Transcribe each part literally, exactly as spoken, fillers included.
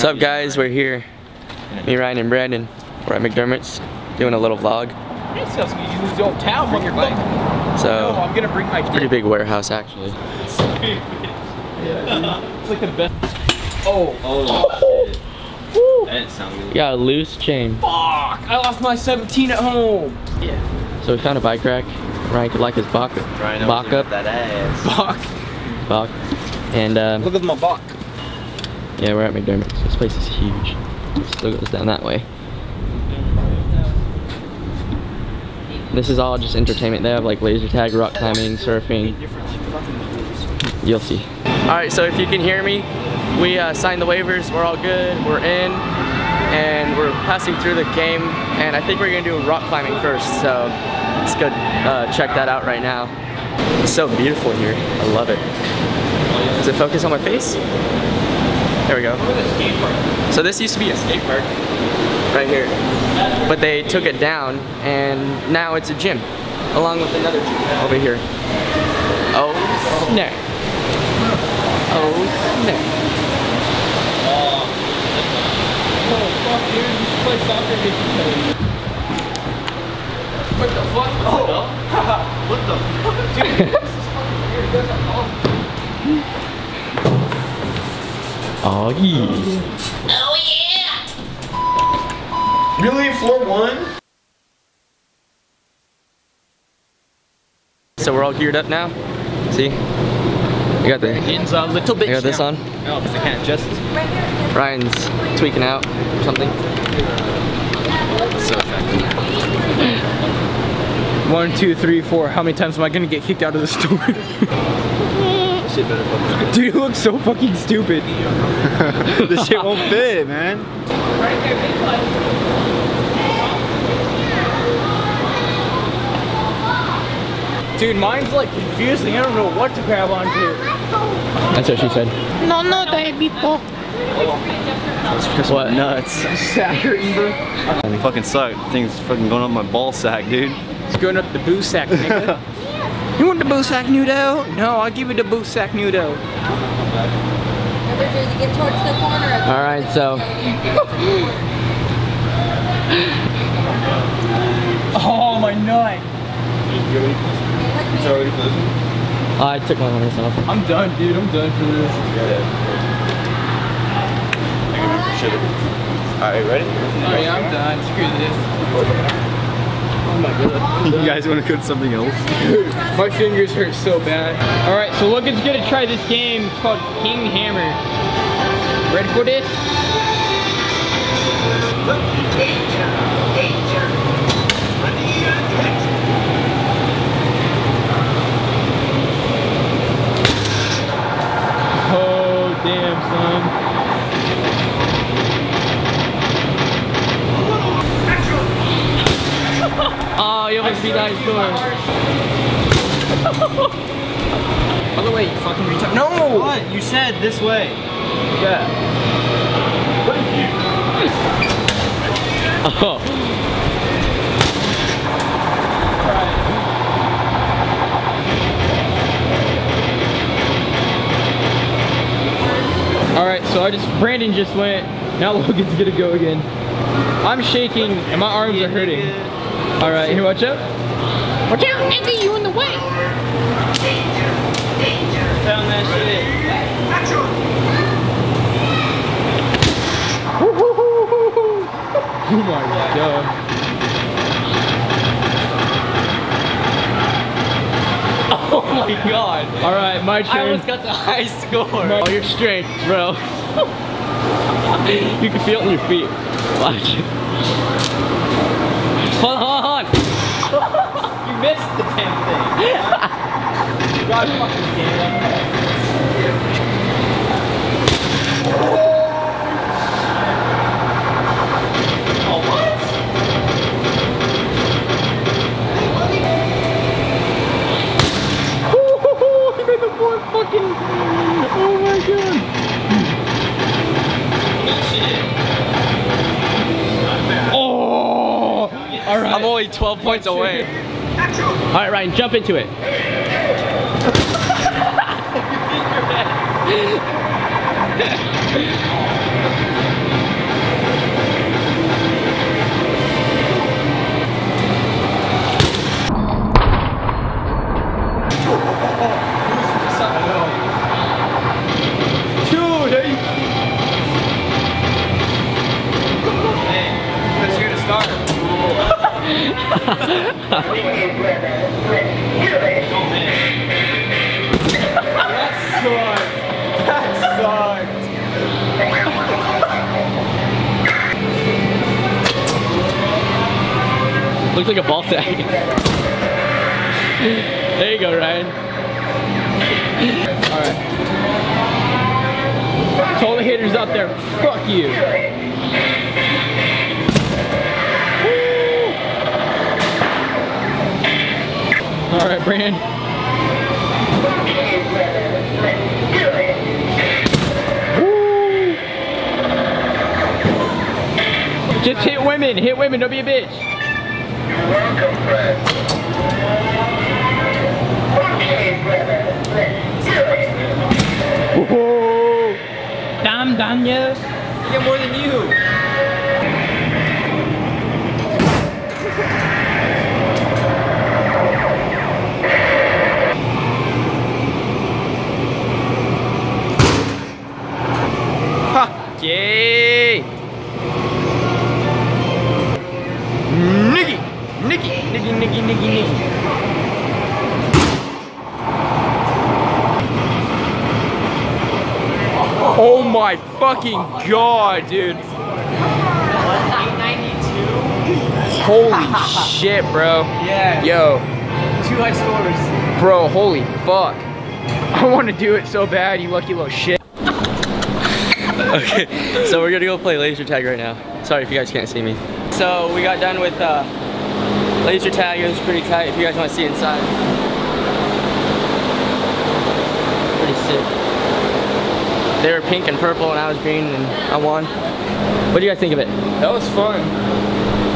What's up, guys? We're here. Me, Ryan, and Brandon. We're at McDermott's doing a little vlog. So, I'm gonna bring my pretty big warehouse, actually. It's like the best. Oh, oh, that didn't sound good. You got a loose chain. Fuck! I lost my seventeen at home. Yeah. So we found a bike rack. Ryan could like his bok bok up. That ass. Bok. Bok. And um, look at my bok. Yeah, we're at McDermott's. This place is huge. It still goes down that way. This is all just entertainment. They have like laser tag, rock climbing, surfing. You'll see. Alright, so if you can hear me, we uh, signed the waivers. We're all good. We're in. And we're passing through the game. And I think we're going to do rock climbing first. So let's go uh, check that out right now. It's so beautiful here. I love it. Does it focus on my face? There we go. So this used to be a skate park right here, but they took it down and now it's a gym along with another gym over here. Oh snap. Oh snap. What the fuck? Oh. What the fuck? Dude. Oh yeah. Oh yeah! Really, floor one? So we're all geared up now. See? I got the hands a little bit. I got this now. On. No, because I can't adjust. Ryan's tweaking out or something. So one, two, three, four. How many times am I gonna get kicked out of the store? Dude, you look so fucking stupid. This shit won't fit, man. Dude, mine's like confusing. I don't know what to grab onto. That's what she said. No, no, diabito. Oh. What? Nuts. Sack or either. I fucking suck. Thing's fucking going up my ball sack, dude. It's going up the boo sack, nigga. You want the boo sack noodle? No, I'll give you the boo sack noodle. Alright, so. Oh, my nut. It's already closing? I took one on myself. I'm done, dude. I'm done for this. Alright, ready? Alright, I'm done. Screw this. Oh my god. You guys want to cook something else? My fingers hurt so bad. Alright, so Logan's gonna try this game. It's called King Hammer. Ready for this? Oh, damn, son. Oh, you almost beat that door. By the way, you fucking retard. No! What? You said this way. Yeah. Oh. Alright, so I just, Brandon just went. Now Logan's gonna go again. I'm shaking and my arms are hurting. All right, here, watch out. Watch out, nigga, you in the way. Danger, danger. Found that shit. Oh my god. Oh my god. All right, my turn. I almost got the high score. All your strength, bro. You can feel it in your feet. Watch it. Hold on, hold on. You missed the damn thing. God fucking damn. Oh, what? He made the boy fucking. Oh my god. Oh. All right. I'm only twelve points away. All right, Ryan, jump into it. looks like a ball sack. There you go, Ryan. Alright. To all the haters out there, fuck you. Alright, Brandon. Just hit women, hit women, don't be a bitch. You're welcome, friend. Okay, brother, let's do it. Whoa! Damn, Daniel. I get more than you. Ha! Yay! Niggy, niggy, niggy, niggy, niggy, niggy. Oh my fucking god, dude. eight ninety-two? Holy shit, bro. Yeah. Yo. Two high scores. Bro, holy fuck. I want to do it so bad, you lucky little shit. Okay, so we're gonna go play laser tag right now. Sorry if you guys can't see me. So we got done with uh, laser tag. It was pretty tight. If you guys want to see inside, pretty sick. They were pink and purple, and I was green, and I won. What do you guys think of it? That was fun.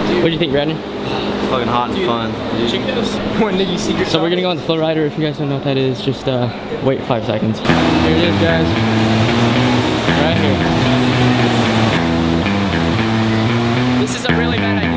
Dude. What do you think, Brandon? It's fucking hot and dude. fun. Dude. Check this. When did you see your so we're gonna go on the Flow Rider. If you guys don't know what that is, just uh, wait five seconds. Here it is, guys. Right here. This is a really bad idea.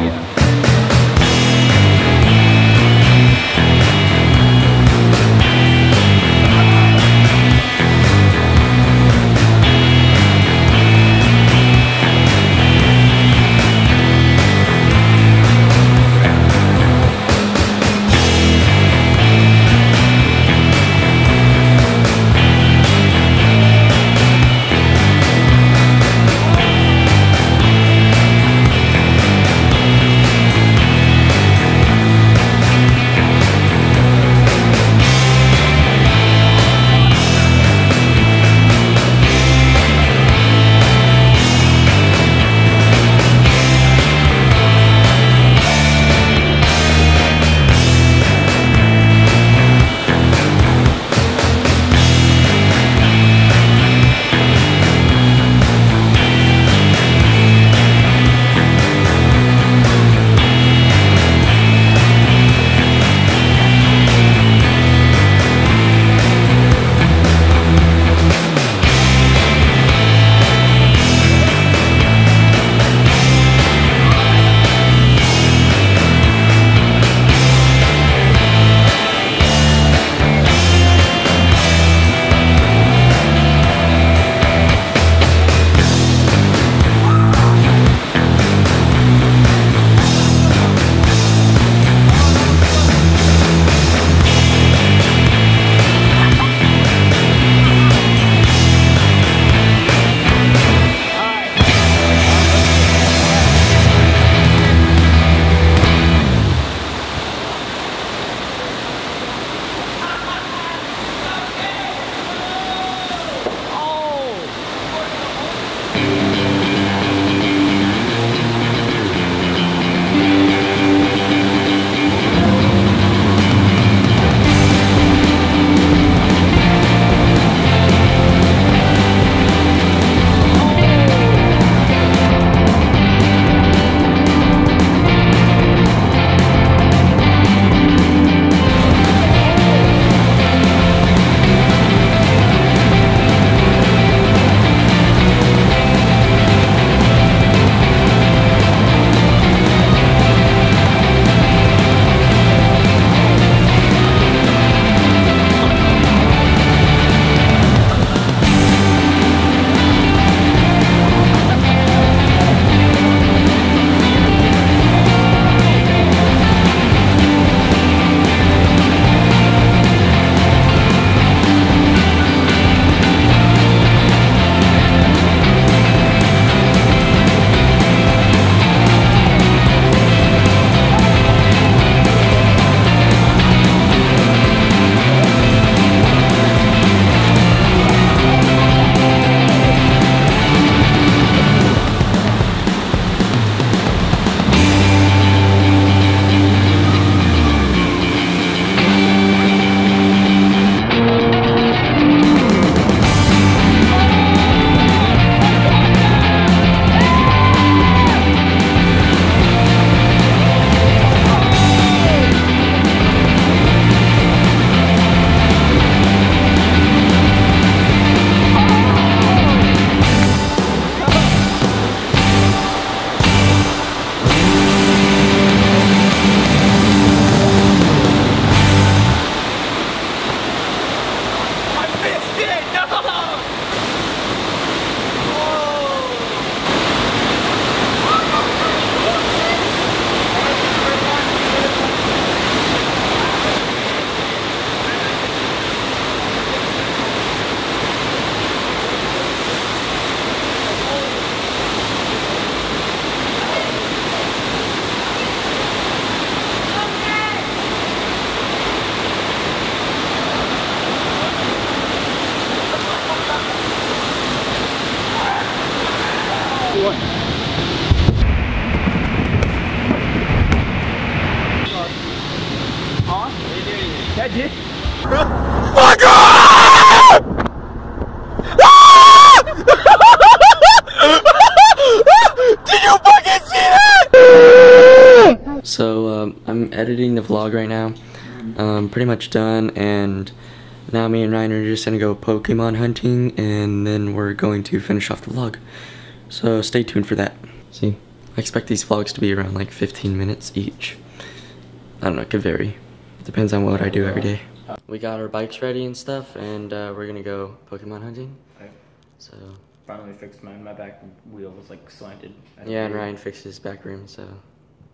That did. Bro. Fuck off! Did you fucking see that? So, um, I'm editing the vlog right now. Um, pretty much done, and now me and Ryan are just gonna go Pokemon hunting, and then we're going to finish off the vlog. So stay tuned for that. See, I expect these vlogs to be around like fifteen minutes each. I don't know, it could vary. It depends on what I do every day. We got our bikes ready and stuff, and uh, we're gonna go Pokemon hunting. Okay. So. Finally fixed mine. My back wheel was like slanted. Yeah, and Ryan fixed his back rim, so.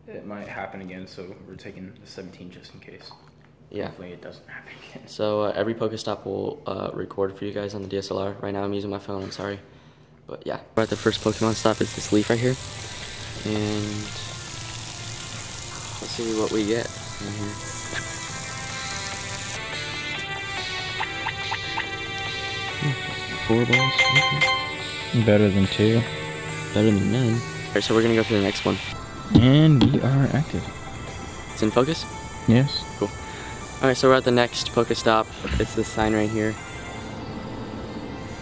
It might happen again, so we're taking the seventeen just in case. Yeah. Hopefully it doesn't happen again. So uh, every Pokestop will uh, record for you guys on the D S L R. Right now I'm using my phone, I'm sorry. But yeah. Right, the first Pokemon stop is this leaf right here. And let's see what we get in here. Four balls. Okay. Better than two. Better than none. Alright, so we're gonna go for the next one. And we are active. It's in focus? Yes. Cool. Alright, so we're at the next Pokestop. It's this sign right here.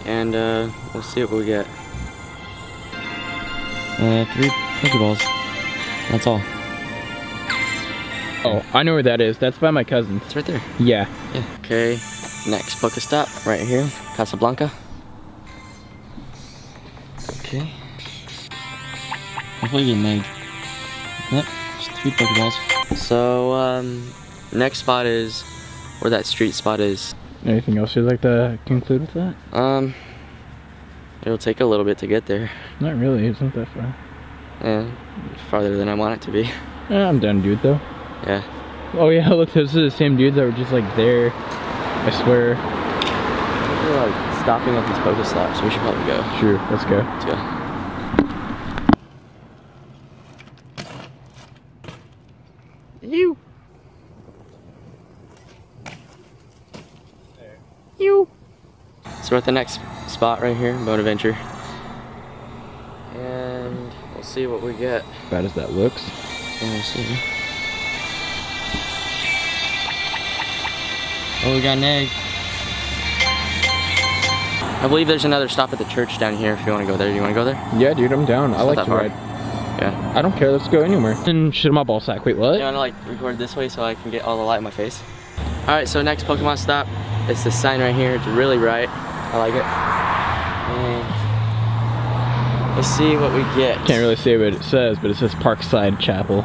And uh, we'll see what we get. Uh, three Pokeballs. That's all. Oh, I know where that is. That's by my cousin. It's right there. Yeah. Yeah. Okay, next Pokestop right here. Casablanca. Okay. Hopefully you get an egg. Yep, just three Pokeballs. So, um, next spot is where that street spot is. Anything else you'd like to conclude with that? Um, it'll take a little bit to get there. Not really, it's not that far. Yeah, it's farther than I want it to be. Yeah, I'm down, dude, though. Yeah. Oh yeah, look, those are the same dudes that were just like there. I swear. We're like stopping at these Pokestops, so we should probably go. Sure, let's go. Let's go. You. So we're at the next spot right here, Bonaventure. And we'll see what we get. As bad as that looks. And we'll see. Oh, we got an egg. I believe there's another stop at the church down here if you want to go there. Do you want to go there? Yeah, dude, I'm down. It's I like to ride. Yeah. I don't care. Let's go anywhere. And shit, my ball sack. Wait, what? You want to like record this way so I can get all the light in my face? Alright, so next Pokemon stop. It's this sign right here. It's really bright. I like it. And let's see what we get. Can't really see what it says, but it says Parkside Chapel.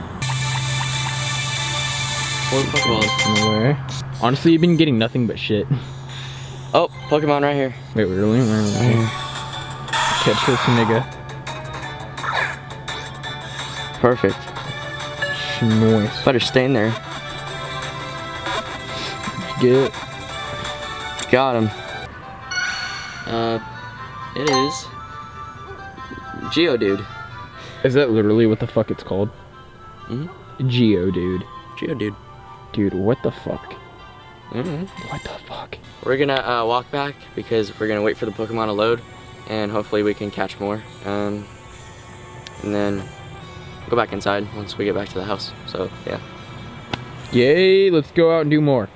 Four Pokeballs. Honestly, you've been getting nothing but shit. Oh, Pokemon right here. Wait, really? Where is it? Catch this nigga. Perfect. Nice. Better stay in there. Get it. Got him. Uh, it is Geodude. Is that literally what the fuck it's called? Mm-hmm. Geodude. Geodude. Dude, what the fuck? Mm-hmm. What the fuck? We're gonna uh, walk back because we're gonna wait for the Pokemon to load, and hopefully we can catch more. Um, and then go back inside once we get back to the house. So yeah. Yay! Let's go out and do more.